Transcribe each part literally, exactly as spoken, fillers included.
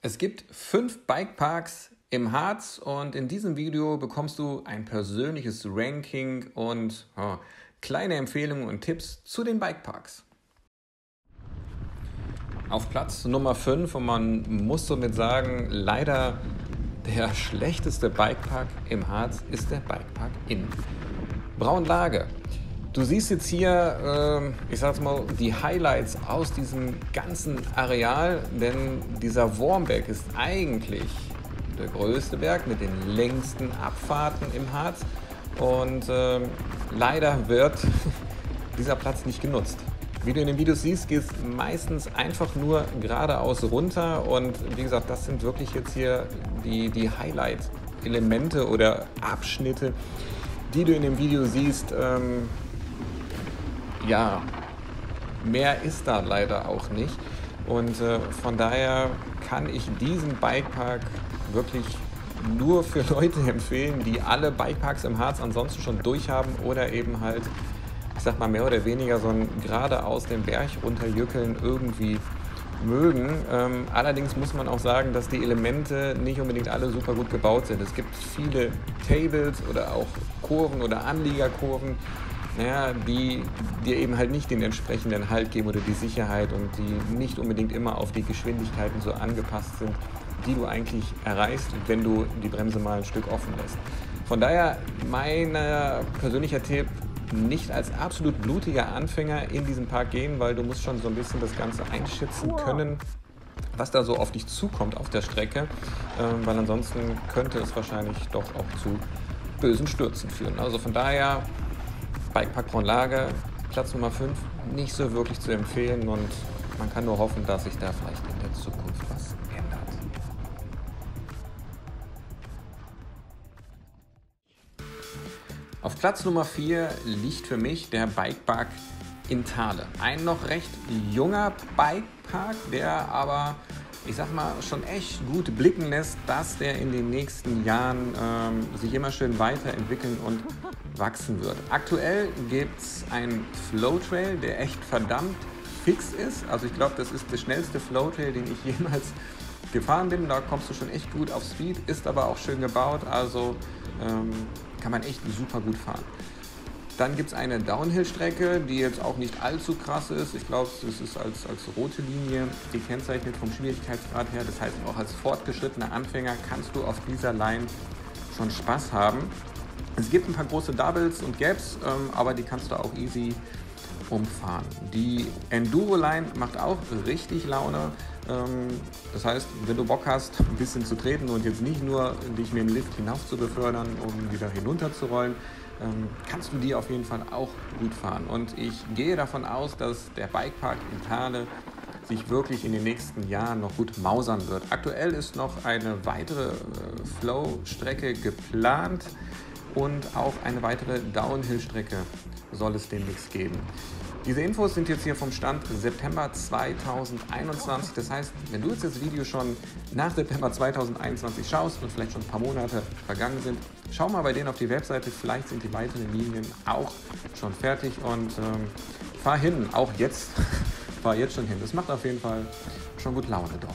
Es gibt fünf Bikeparks im Harz und in diesem Video bekommst du ein persönliches Ranking und oh, kleine Empfehlungen und Tipps zu den Bikeparks. Auf Platz Nummer fünf, und man muss somit sagen, leider der schlechteste Bikepark im Harz ist der Bikepark in Braunlage. Du siehst jetzt hier, äh, ich sag's mal, die Highlights aus diesem ganzen Areal, denn dieser Wurmberg ist eigentlich der größte Berg mit den längsten Abfahrten im Harz und äh, leider wird dieser Platz nicht genutzt. Wie du in den Videos siehst, geht es meistens einfach nur geradeaus runter und wie gesagt, das sind wirklich jetzt hier die, die Highlight-Elemente oder Abschnitte, die du in dem Video siehst. Ähm, Ja, mehr ist da leider auch nicht und äh, von daher kann ich diesen Bikepark wirklich nur für Leute empfehlen, die alle Bikeparks im Harz ansonsten schon durchhaben oder eben halt, ich sag mal, mehr oder weniger so ein geradeaus den Berg runterjückeln irgendwie mögen. Ähm, allerdings muss man auch sagen, dass die Elemente nicht unbedingt alle super gut gebaut sind. Es gibt viele Tables oder auch Kurven oder Anliegerkurven, ja, die dir eben halt nicht den entsprechenden Halt geben oder die Sicherheit und die nicht unbedingt immer auf die Geschwindigkeiten so angepasst sind, die du eigentlich erreichst, wenn du die Bremse mal ein Stück offen lässt. Von daher mein persönlicher Tipp, nicht als absolut blutiger Anfänger in diesen Park gehen, weil du musst schon so ein bisschen das Ganze einschätzen können, was da so auf dich zukommt auf der Strecke, weil ansonsten könnte es wahrscheinlich doch auch zu bösen Stürzen führen. Also von daher Bikepark Braunlage, Platz Nummer fünf, nicht so wirklich zu empfehlen und man kann nur hoffen, dass sich da vielleicht in der Zukunft was ändert. Auf Platz Nummer vier liegt für mich der Bikepark Thale. Ein noch recht junger Bikepark, der aber, ich sag mal, schon echt gut blicken lässt, dass der in den nächsten Jahren ähm, sich immer schön weiterentwickeln und wachsen wird. Aktuell gibt es einen Flowtrail, der echt verdammt fix ist. Also ich glaube, das ist der schnellste Flowtrail, den ich jemals gefahren bin. Da kommst du schon echt gut auf Speed, ist aber auch schön gebaut, also ähm, kann man echt super gut fahren. Dann gibt es eine Downhill-Strecke, die jetzt auch nicht allzu krass ist. Ich glaube, es ist als, als rote Linie gekennzeichnet vom Schwierigkeitsgrad her. Das heißt, auch als fortgeschrittener Anfänger kannst du auf dieser Line schon Spaß haben. Es gibt ein paar große Doubles und Gaps, ähm, aber die kannst du auch easy umfahren. Die Enduro-Line macht auch richtig Laune. Ähm, das heißt, wenn du Bock hast, ein bisschen zu treten und jetzt nicht nur dich mit dem Lift hinauf zu befördern, um wieder hinunterzurollen, ähm, kannst du die auf jeden Fall auch gut fahren. Und ich gehe davon aus, dass der Bikepark Thale sich wirklich in den nächsten Jahren noch gut mausern wird. Aktuell ist noch eine weitere äh, Flow-Strecke geplant. Und auch eine weitere Downhill-Strecke soll es demnächst geben. Diese Infos sind jetzt hier vom Stand September zweitausendeinundzwanzig. Das heißt, wenn du jetzt das Video schon nach September zweitausendeinundzwanzig schaust und vielleicht schon ein paar Monate vergangen sind, schau mal bei denen auf die Webseite. Vielleicht sind die weiteren Linien auch schon fertig und ähm, fahr hin. Auch jetzt, fahr jetzt schon hin. Das macht auf jeden Fall schon gut Laune dort.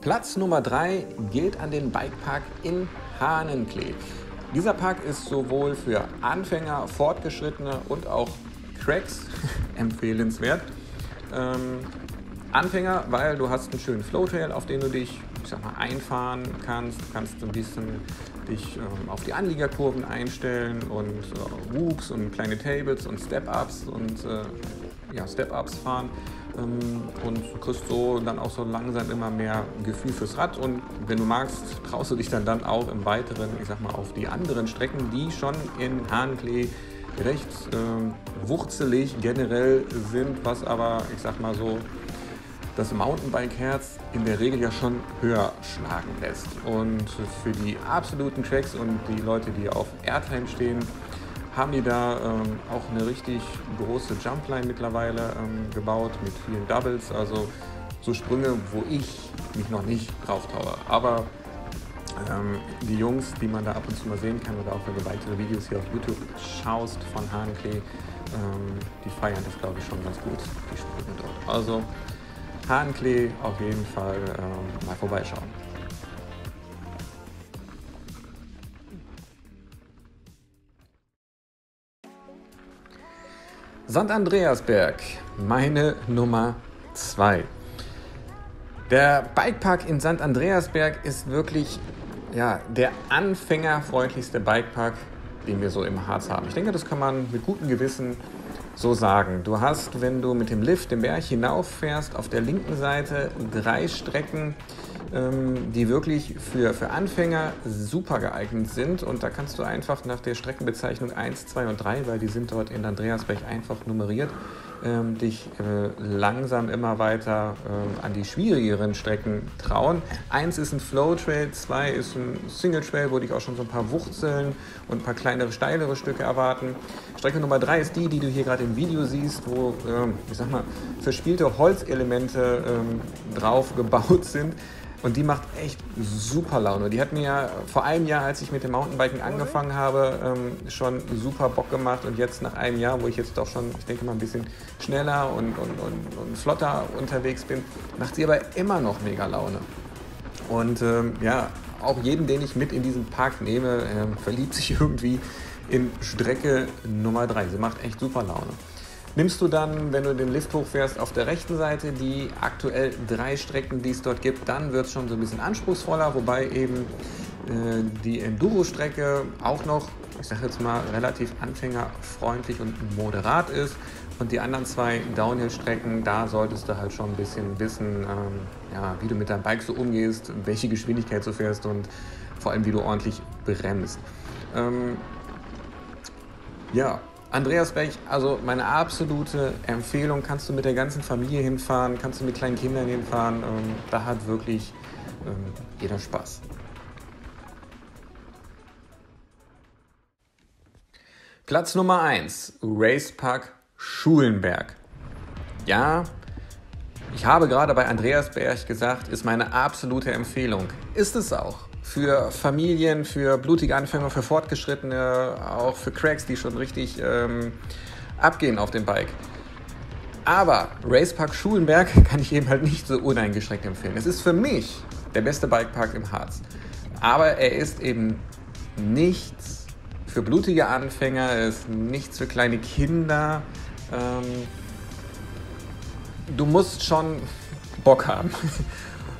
Platz Nummer drei geht an den Bikepark in Hahnenklee. Dieser Park ist sowohl für Anfänger, Fortgeschrittene und auch Cracks empfehlenswert. Ähm, Anfänger, weil du hast einen schönen Flowtrail, auf den du dich, ich sag mal, einfahren kannst. Du kannst ein bisschen dich ähm, auf die Anliegerkurven einstellen und äh, Whoops und kleine Tables und Step-Ups und äh, ja, Step-Ups fahren. Und du kriegst so dann auch so langsam immer mehr Gefühl fürs Rad und wenn du magst, traust du dich dann, dann auch im Weiteren, ich sag mal, auf die anderen Strecken, die schon in Hahnenklee recht äh, wurzelig generell sind, was aber, ich sag mal so, das Mountainbike-Herz in der Regel ja schon höher schlagen lässt. Und für die absoluten Tracks und die Leute, die auf Airtime stehen, haben die da ähm, auch eine richtig große Jumpline mittlerweile ähm, gebaut mit vielen Doubles, also so Sprünge, wo ich mich noch nicht drauf traue. Aber ähm, die Jungs, die man da ab und zu mal sehen kann oder auch wenn du weitere Videos hier auf YouTube schaust von Hahnenklee, Ähm, die feiern das, glaube ich, schon ganz gut, die Sprüten dort. Also Hahnenklee auf jeden Fall ähm, mal vorbeischauen. Sankt Andreasberg, meine Nummer zwei. Der Bikepark in Sankt Andreasberg ist wirklich ja, der anfängerfreundlichste Bikepark, den wir so im Harz haben. Ich denke, das kann man mit gutem Gewissen so sagen. Du hast, wenn du mit dem Lift den Berg hinauffährst, auf der linken Seite drei Strecken, ähm, die wirklich für, für Anfänger super geeignet sind. Und da kannst du einfach nach der Streckenbezeichnung eins, zwei und drei, weil die sind dort in Andreasberg einfach nummeriert, ähm, dich äh, langsam immer weiter äh, an die schwierigeren Strecken trauen. eins ist ein Flow Trail, zwei ist ein Single Trail, wo dich auch schon so ein paar Wurzeln und ein paar kleinere, steilere Stücke erwarten. Strecke Nummer drei ist die, die du hier gerade im Video siehst, wo, ähm, ich sag mal, verspielte Holzelemente ähm, drauf gebaut sind. Und die macht echt super Laune. Die hat mir ja vor einem Jahr, als ich mit dem Mountainbiken angefangen habe, ähm, schon super Bock gemacht. Und jetzt nach einem Jahr, wo ich jetzt doch schon, ich denke mal, ein bisschen schneller und, und, und, und flotter unterwegs bin, macht sie aber immer noch mega Laune. Und ähm, ja, auch jeden, den ich mit in diesen Park nehme, ähm, verliebt sich irgendwie in Strecke Nummer drei. Sie macht echt super Laune. Nimmst du dann, wenn du den Lift hochfährst, auf der rechten Seite die aktuell drei Strecken, die es dort gibt, dann wird es schon so ein bisschen anspruchsvoller, wobei eben äh, die Enduro-Strecke auch noch, ich sag jetzt mal, relativ anfängerfreundlich und moderat ist. Und die anderen zwei Downhill-Strecken, da solltest du halt schon ein bisschen wissen, ähm, ja, wie du mit deinem Bike so umgehst, welche Geschwindigkeit du fährst und vor allem, wie du ordentlich bremst. Ähm, ja. Andreasberg, also meine absolute Empfehlung, kannst du mit der ganzen Familie hinfahren, kannst du mit kleinen Kindern hinfahren, ähm, da hat wirklich ähm, jeder Spaß. Platz Nummer eins, Racepark Schulenberg. Ja, ich habe gerade bei Andreasberg gesagt, ist meine absolute Empfehlung. Ist es auch. Für Familien, für blutige Anfänger, für Fortgeschrittene, auch für Cracks, die schon richtig ähm, abgehen auf dem Bike. Aber Racepark Schulenberg kann ich eben halt nicht so uneingeschränkt empfehlen. Es ist für mich der beste Bikepark im Harz. Aber er ist eben nichts für blutige Anfänger, er ist nichts für kleine Kinder. Ähm, du musst schon Bock haben.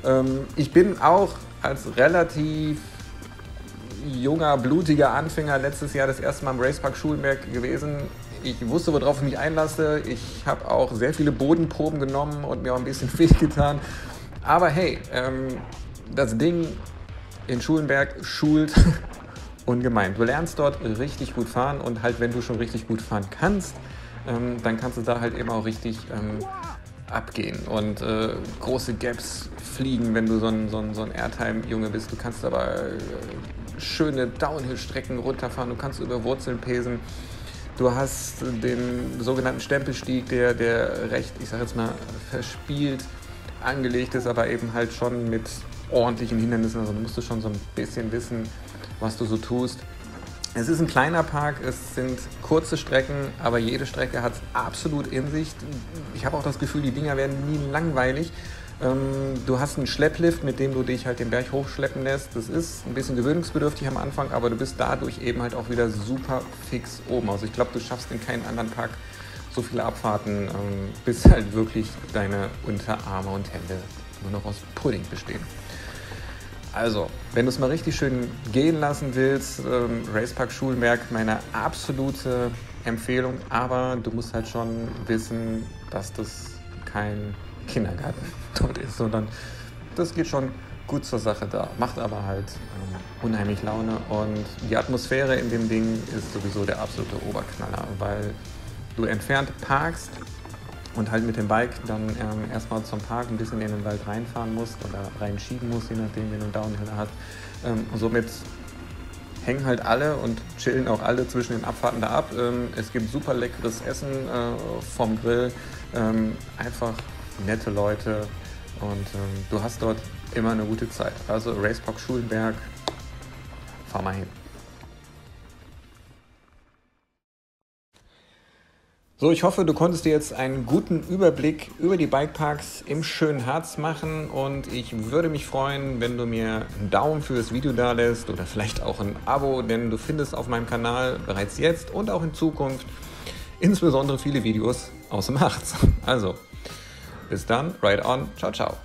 ähm, ich bin auch als relativ junger, blutiger Anfänger letztes Jahr das erste Mal im Racepark Schulenberg gewesen. Ich wusste, worauf ich mich einlasse. Ich habe auch sehr viele Bodenproben genommen und mir auch ein bisschen fit getan. Aber hey, ähm, das Ding in Schulenberg schult ungemein. Du lernst dort richtig gut fahren und halt, wenn du schon richtig gut fahren kannst, ähm, dann kannst du da halt eben auch richtig ähm, abgehen und äh, große Gaps fliegen, wenn du so ein, so ein, so ein Airtime-Junge bist. Du kannst aber äh, schöne Downhill-Strecken runterfahren, du kannst über Wurzeln pesen. Du hast den sogenannten Stempelstieg, der, der recht, ich sag jetzt mal, verspielt angelegt ist, aber eben halt schon mit ordentlichen Hindernissen. Also musst du schon so ein bisschen wissen, was du so tust. Es ist ein kleiner Park, es sind kurze Strecken, aber jede Strecke hat es absolut in sich. Ich habe auch das Gefühl, die Dinger werden nie langweilig. Ähm, du hast einen Schlepplift, mit dem du dich halt den Berg hochschleppen lässt. Das ist ein bisschen gewöhnungsbedürftig am Anfang, aber du bist dadurch eben halt auch wieder super fix oben. Also ich glaube, du schaffst in keinem anderen Park so viele Abfahrten, ähm, bis halt wirklich deine Unterarme und Hände nur noch aus Pudding bestehen. Also, wenn du es mal richtig schön gehen lassen willst, ähm, Racepark Schulenberg, meine absolute Empfehlung, aber du musst halt schon wissen, dass das kein Kindergarten dort ist, sondern das geht schon gut zur Sache da, macht aber halt ähm, unheimlich Laune und die Atmosphäre in dem Ding ist sowieso der absolute Oberknaller, weil du entfernt parkst und halt mit dem Bike dann ähm, erstmal zum Park ein bisschen in den Wald reinfahren musst oder reinschieben musst, je nachdem, wenn du einen Downhill hast. Ähm, somit hängen halt alle und chillen auch alle zwischen den Abfahrten da ab. Ähm, es gibt super leckeres Essen äh, vom Grill, ähm, einfach nette Leute und ähm, du hast dort immer eine gute Zeit. Also Racepark Schulenberg, fahr mal hin. So, ich hoffe, du konntest dir jetzt einen guten Überblick über die Bikeparks im schönen Harz machen und ich würde mich freuen, wenn du mir einen Daumen für das Video da lässt oder vielleicht auch ein Abo, denn du findest auf meinem Kanal bereits jetzt und auch in Zukunft insbesondere viele Videos aus dem Harz. Also, bis dann, ride on, ciao, ciao.